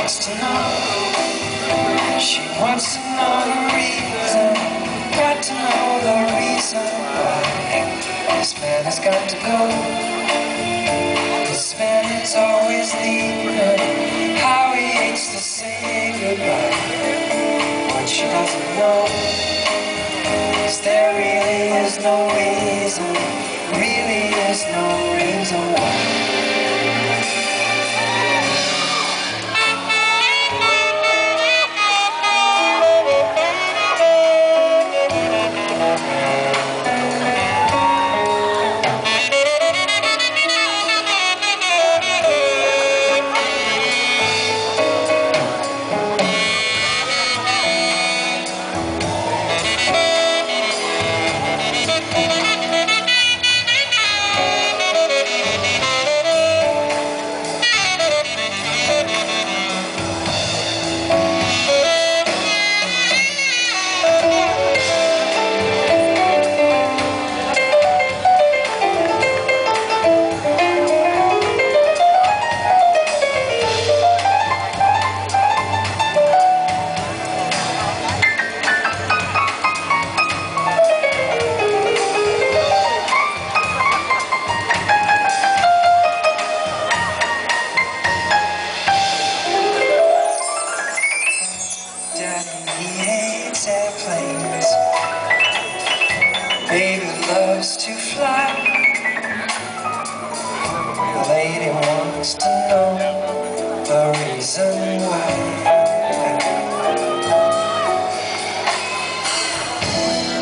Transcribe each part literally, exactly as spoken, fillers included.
wants to know. She wants to know the reason. Got to know the reason why this man has got to go. This man is always leaving. How he hates to say goodbye. What she doesn't know is there really is no reason. Really is no reason why.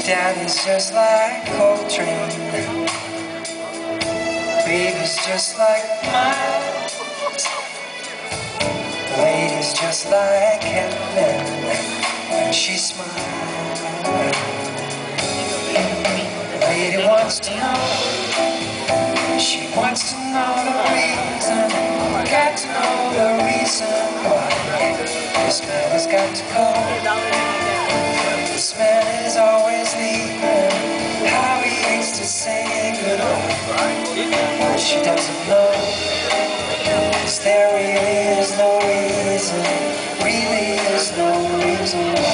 Daddy's just like Coltrane. Baby's just like Miles. Lady's just like heaven when she smiles. Lady wants to know. She wants to know the reason. Got to know the reason why this man has got to go. This man is always leaving. How he hates to say goodbye. What she doesn't know is there really is no reason. Really is no reason why.